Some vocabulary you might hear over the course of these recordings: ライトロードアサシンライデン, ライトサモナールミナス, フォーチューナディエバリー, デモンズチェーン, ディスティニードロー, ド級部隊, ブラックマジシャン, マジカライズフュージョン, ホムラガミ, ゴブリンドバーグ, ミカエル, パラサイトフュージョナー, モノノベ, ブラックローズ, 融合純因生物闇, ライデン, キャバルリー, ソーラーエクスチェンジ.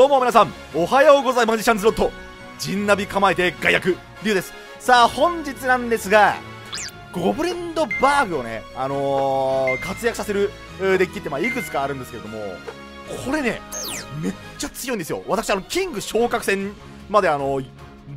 どうも皆さんおはようございます。マジシャンズロット陣ナビ構えて外役リュウです。さあ本日なんですが、ゴブリンドバーグをね活躍させるデッキっていくつかあるんですけれども、これねめっちゃ強いんですよ。私キング昇格戦まで怒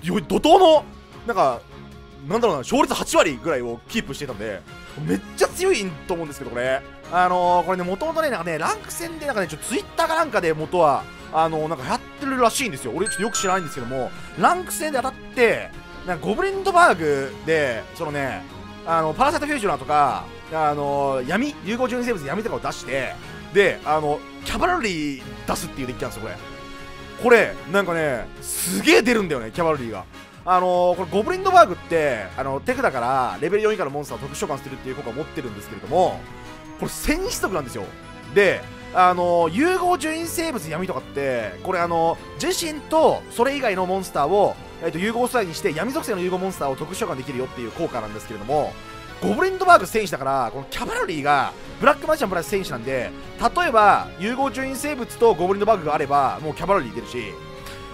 涛のなんだろうな勝率8割ぐらいをキープしてたんで、めっちゃ強いと思うんですけど、これこれねもともとねランク戦でちょっとツイッターかなんかで元はやってるらしいんですよ。俺ちょっとよく知らないんですけども、ランク戦で当たってゴブリンドバーグでそのねパラサイトフュージョナーとか闇融合住人生物闇とかを出して、でキャバルリー出すっていうデッキなんですよ。これすげえ出るんだよね、キャバルリーが。これゴブリンドバーグって手札からレベル4以下のモンスターを特殊召喚するっていう効果を持ってるんですけれども、これ戦士族なんですよ。で融合純因生物闇とかってこれ自身とそれ以外のモンスターを、融合素材にして闇属性の融合モンスターを特殊召喚できるよっていう効果なんですけれども、ゴブリンドバーグ戦士だから、このキャバルリーがブラックマジシャンプラス戦士なんで、例えば融合純因生物とゴブリンドバーグがあればもうキャバルリー出るし、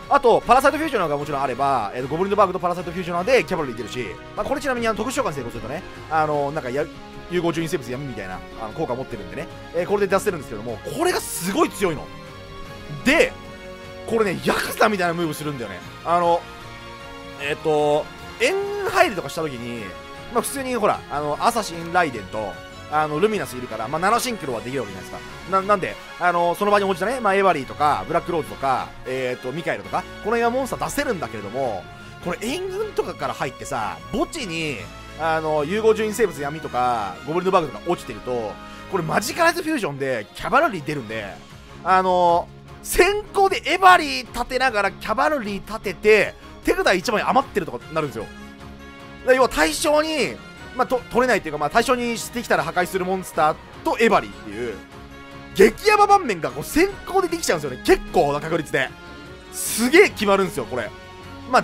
あとパラサイトフュージョナーがもちろんあれば、ゴブリンドバーグとパラサイトフュージョナーでキャバルリー出るし、これちなみに特殊召喚成功するとね融合純因生物闇みたいな効果を持ってるんでね、これで出せるんですけども、これがすごい強いので、これねヤクザみたいなムーブするんだよね。エンハイルとかした時に、普通にほらアサシンライデンとルミナスいるから、7シンクロはできるわけじゃないですか。なんでその場に応じたね、エバリーとかブラックローズとか、ミカエルとかこの辺はモンスター出せるんだけれども、これ援軍とかから入ってさ、墓地に融合純因生物闇とかゴブリンドバーグとか落ちてると、これマジカライズフュージョンでキャバルリー出るんで、先行でエバリー立てながらキャバルリー立てて手札1枚余ってるとかなるんですよ。要は対象に取れないというか、対象にしてきたら破壊するモンスターとエバリーっていう激ヤバ盤面が先行でできちゃうんですよね。結構な確率ですげえ決まるんですよ。これ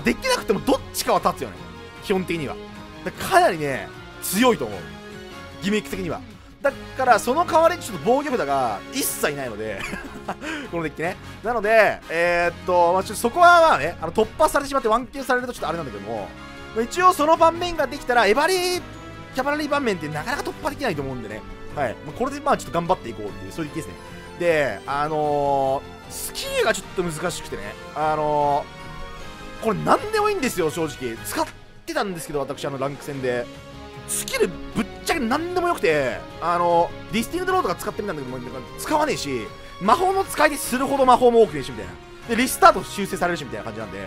できなくてもどっちかは立つよね、基本的には。かなりね強いと思う、ギミック的には。だからその代わりにちょっと防御札が一切ないのでこのデッキね。なのでちょっとそこは突破されてしまってワンキルされるとちょっとあれなんだけども、一応その盤面ができたらエバリーキャバラリー盤面ってなかなか突破できないと思うんでね、これでちょっと頑張っていこうっていうそういうケースね。でスキルがちょっと難しくてね、これ何でもいいんですよ正直。使ってたんですけど私ランク戦でスキルぶっちゃけ何でもよくて、ディスティングドローとか使ってみたんだけど使わねえし、魔法の使いでするほど魔法も多くねえしみたいな、でリスタート修正されるしみたいな感じなんで、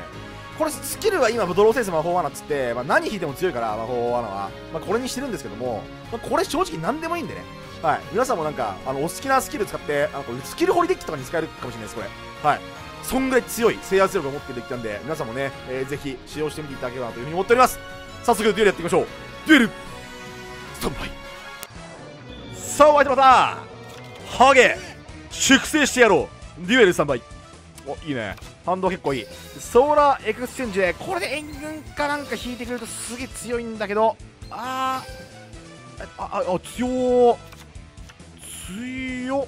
これスキルは今ドローセンス魔法穴っつって、何引いても強いから魔法穴は、これにしてるんですけども、これ正直何でもいいんでね、皆さんもお好きなスキル使ってこれスキル掘りデッキとかに使えるかもしれないです。これそんぐらい強い制圧力を持ってるデッキなんで、皆さんもね、ぜひ使用してみていただければなというふうに思っております。早速デュエルやっていきましょう。デュエルスタンバイ。さあお相手またハゲ粛清してやろう。デュエルスタンバイ。おいいね、反動結構いい。ソーラーエクスチェンジでこれで援軍かなんか引いてくるとすげえ強いんだけど、強っ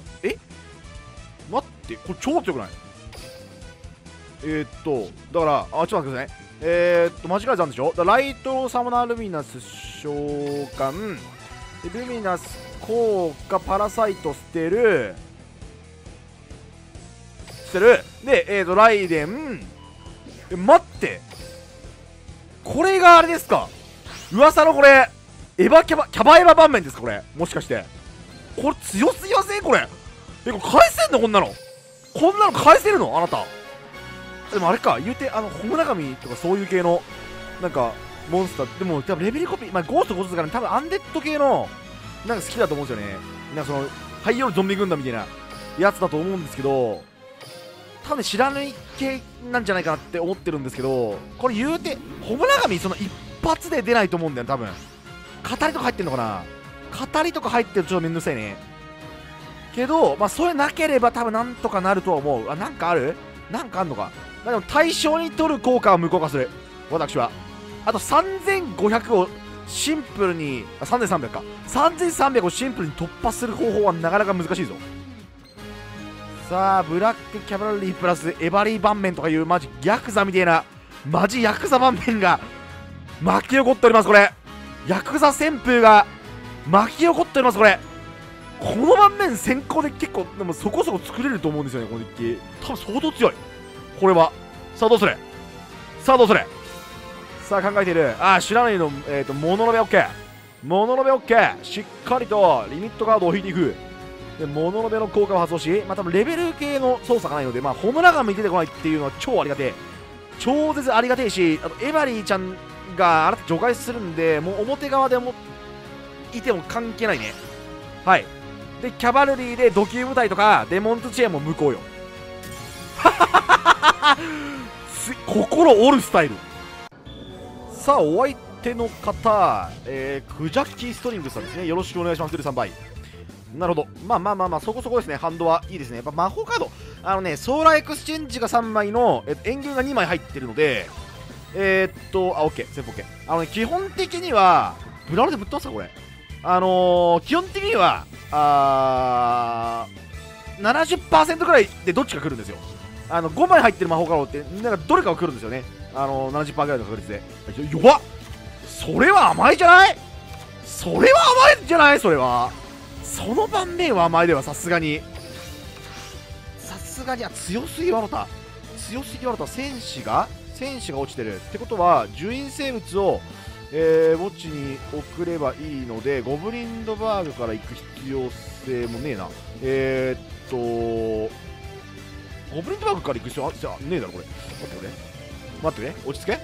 待ってこれ超強くない？だからちょっと待ってくださいね。間違えたんでしょ。ライトサモナールミナス召喚、ルミナス効果パラサイト捨てるでライデン。待って、これがあれですか、噂のこれキャバエバ盤面ですかこれ、もしかしてこれ強すぎません？これこれ返せんの？こんなの返せるの？あなたでもあれか、言うてホムラガミとかそういう系のモンスターでも多分レベルコピー、ゴースト5つから多分アンデッド系の好きだと思うんですよね。その廃業のゾンビ軍団みたいなやつだと思うんですけど、多分知らない系なんじゃないかなって思ってるんですけど、これ言うてホムラガミその一発で出ないと思うんだよ多分。語りとか入ってんのかな、語りとか入ってるとちょっとめんどくさいねけど、それなければ多分なんとかなるとは思う。なんかある？なんかあんのか。でも対象に取る効果は無効化する。私はあと3500をシンプルに3300か3300をシンプルに突破する方法はなかなか難しいぞ。さあブラックキャバリープラスエバリー盤面とかいうマジヤクザみたいなマジヤクザ盤面が巻き起こっております。これヤクザ旋風が巻き起こっております。これこの盤面先行で結構でもそこそこ作れると思うんですよね。このデッキ多分相当強い。これはさあどうする、さあどうする、さあ考えている。ああ知らないのモノノベ OK、 モノノベ OK、 しっかりとリミットカードを引いていく。でモノノベの効果を発動し、まあ多分レベル系の操作がないので、まあホムラガン見出てこないっていうのは超ありがてえ、超絶ありがてえし、あとエバリーちゃんがあなた除外するんで、もう表側でもいても関係ないね。はい、でキャバルリーでド級部隊とかデモンズチェーンも無効よ。はははは心折るスタイル。さあお相手の方、クジャッキーストリングさんですね。よろしくお願いします。ルー3倍、なるほど。まあまあまあまあそこそこですね。ハンドはいいですね。やっぱ魔法カードソーラーエクスチェンジが3枚の、援軍が2枚入ってるのであ OK 全部 OK。 基本的にはブラウルでぶっ飛ばすかこれ。基本的には70% くらいでどっちか来るんですよ。5枚入ってる魔法カードってなんかどれかが来るんですよね。70% ぐらいの確率で。弱っ、それは甘いじゃない、それは甘いじゃない、それはその盤面は甘いではさすがに、さすがに。あ強すぎワロタ、強すぎワロタ。戦士が落ちてるってことは獣医生物を墓地に送ればいいので、ゴブリンドバーグから行く必要性もねえな。ゴブリンドバーグから行く必要あねえだろこれ。待ってくれ落ち着け。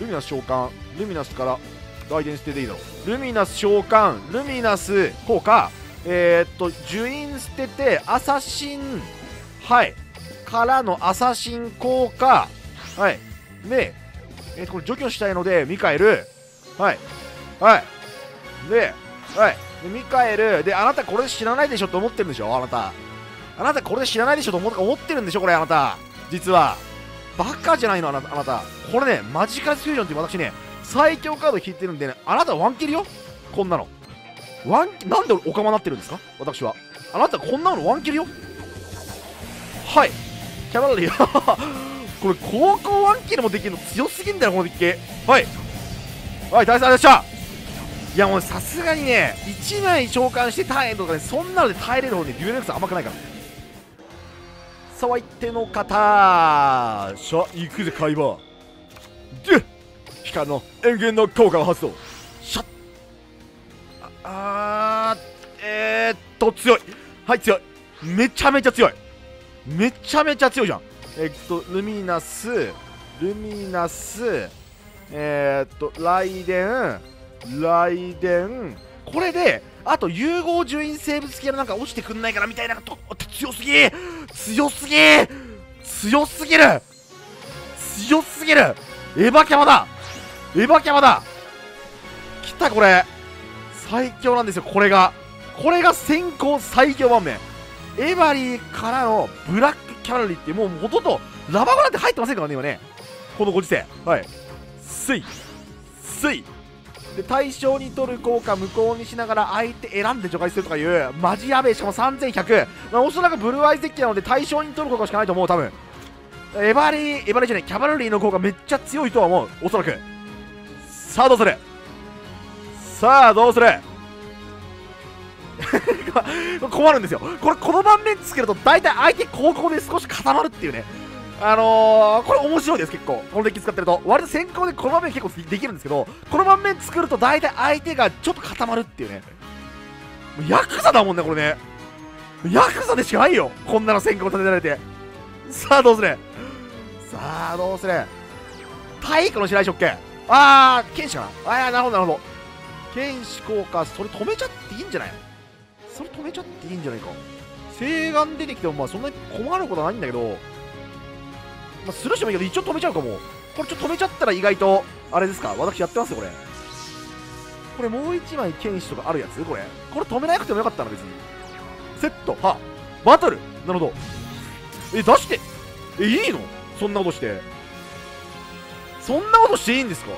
ルミナス召喚、ルミナスから外伝してでいいだろ。ルミナス召喚、ルミナス効果呪印捨ててアサシン、はいからのアサシン効果、はいでこれ除去したいのでミカエル、はいはいで、はいでミカエルで、あなたこれ知らないでしょと思ってるんでしょ、あなたこれ知らないでしょと思ってるんでしょこれ。あなた実はバカじゃないの。あなたこれね、マジカルフュージョンって私ね最強カード引いてるんでね、あなたワンキルよこんなの。なんで俺オカマなってるんですか私は。あなたこんなのワンキルよ。はいキャバリーこれ高校ワンキルもできるの強すぎんだよこのデッキ。はいはい大佐でした。いやもうさすがにね1枚召喚してターンエンドとかね、そんなので耐えれるほどねデュエルエクス甘くないから。さあ相手の方しゃ行くぜカイバーで光の援軍の効果を発動しゃっ強い、はい強い、めちゃめちゃ強い、めちゃめちゃ強いじゃん。ルミナス雷電これであと融合獣因生物系のなんか落ちてくんないからみたいなと。強すぎるエヴァキャバだ、エヴァキャバだきた。これ最強なんですよ。これが先行最強盤面。エヴァリーからのブラックキャラリーってもうほとんどラバゴラって入ってませんからね今ね、このご時世。はいスイで対象に取る効果無効にしながら相手選んで除外するとかいうマジやべえ。しかも3100、まあ、おそらくブルーアイゼッキなので対象に取る効果しかないと思う多分。エバリーじゃないキャバルリーの効果めっちゃ強いとは思うおそらく。さあどうする、さあどうする困るんですよこれ。この盤面つけると大体相手後攻で少し固まるっていうね。これ面白いです結構。このデッキ使ってると割と先行でこの盤面結構できるんですけど、この盤面作ると大体相手がちょっと固まるっていうね。ヤクザだもんねこれね、ヤクザでしかないよこんなの先行立てられて。さあどうする太鼓の白石 OK。 あー剣士かな、あーなるほど剣士効果、それ止めちゃっていいんじゃない、か。聖眼出てきてもまあそんなに困ることはないんだけど、まあ、スルーしてもいいけど一応止めちゃうかも。これちょっと止めちゃったら意外とあれですか、私やってますよこれもう1枚剣士とかあるやつ。これ止めなくてもよかったな別に。セットはバトル、なるほど。出していいの、そんなことしていいんですか。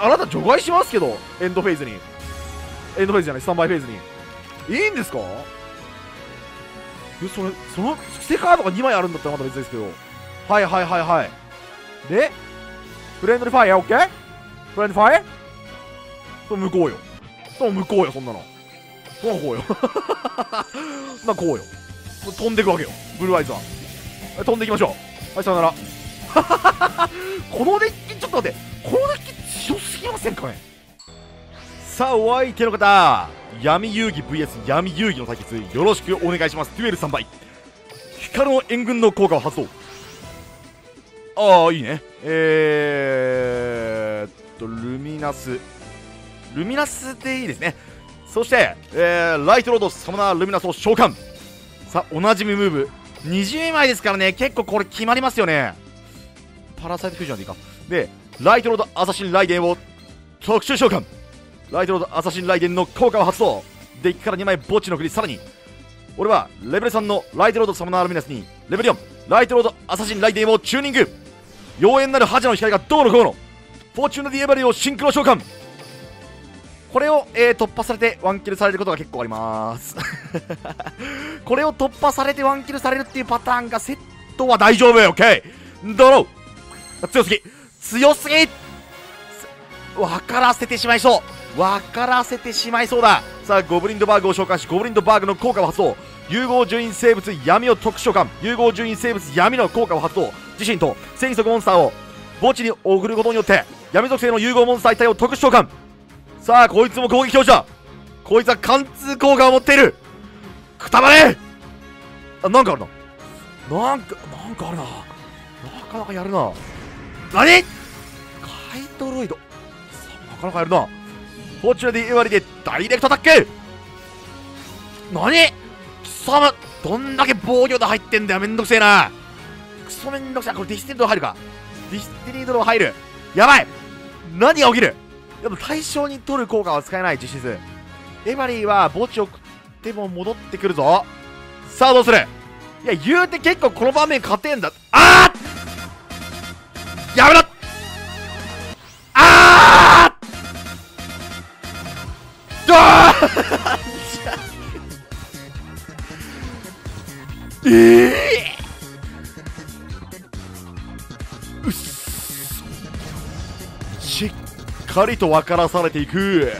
あなた除外しますけどエンドフェーズじゃないスタンバイフェーズにいいんですか。そのステッカーとか2枚あるんだったらまた別ですけど。はいはいはいはい。で、フレンドリーファイヤー、オッケー？フレンドリーファイヤー？そう、向こうよ。そう、向こうよ、そんなの。そう、こうよ。まあ、こうよ。飛んでくわけよ、ブルーアイズは。飛んでいきましょう。はい、さよなら。このデッキ、ちょっと待って、このデッキ強すぎませんかね。さあ、お相手の方、闇遊戯 VS 闇遊戯の対決、よろしくお願いします。デュエル3倍。光の援軍の効果を発動。ああ、いいね。ルミナス。ルミナスでいいですね。そして、ライトロード、サムナールミナスを召喚。さあ、おなじみムーブ。20枚ですからね、結構これ決まりますよね。パラサイトフュージョンでいいか。で、ライトロードアサシンライデンを特殊召喚。ライトロードアサシンライデンの効果を発動。デッキから2枚墓地の振り。さらに、俺はレベル3のライトロードサムナールミナスに、レベル4、ライトロードアサシンライデンをチューニング。妖艶なる覇者の光がどうのこうの。フォーチューナディエバリーをシンクロ召喚。これを、突破されてワンキルされることが結構あります。これを突破されてワンキルされるっていうパターンがセットは大丈夫。オッケードロー。強すぎ強すぎ、分からせてしまいそう、分からせてしまいそうだ。さあ、ゴブリンドバーグを召喚し、ゴブリンドバーグの効果を発動。融合順位生物闇を特殊召喚。融合順位生物闇の効果を発動。自身と戦意即モンスターを墓地に送ることによって闇属性の融合モンスター一体を特殊召喚。さあ、こいつも攻撃表示だ。こいつは貫通効果を持っている。くたばれ。あ、なんかあるな、なんかあるな、なかなかやるな。何カイトロイド、なかなかやるな。フォーチュナディエワリでダイレクトアタック。何貴様、どんだけ防御で入ってんだよ。めんどくせえな、クソめんどくせえな。これディスティニードロー入るか。ディスティニードロー入る。やばい、何が起きる。でも対象に取る効果は使えない。実質エバリーは墓地を食っても戻ってくるぞ。さあ、どうする。いや、言うて結構この場面勝てんだ。あー、やめろ。あー、どーうっそ、しっかりと分からされていく。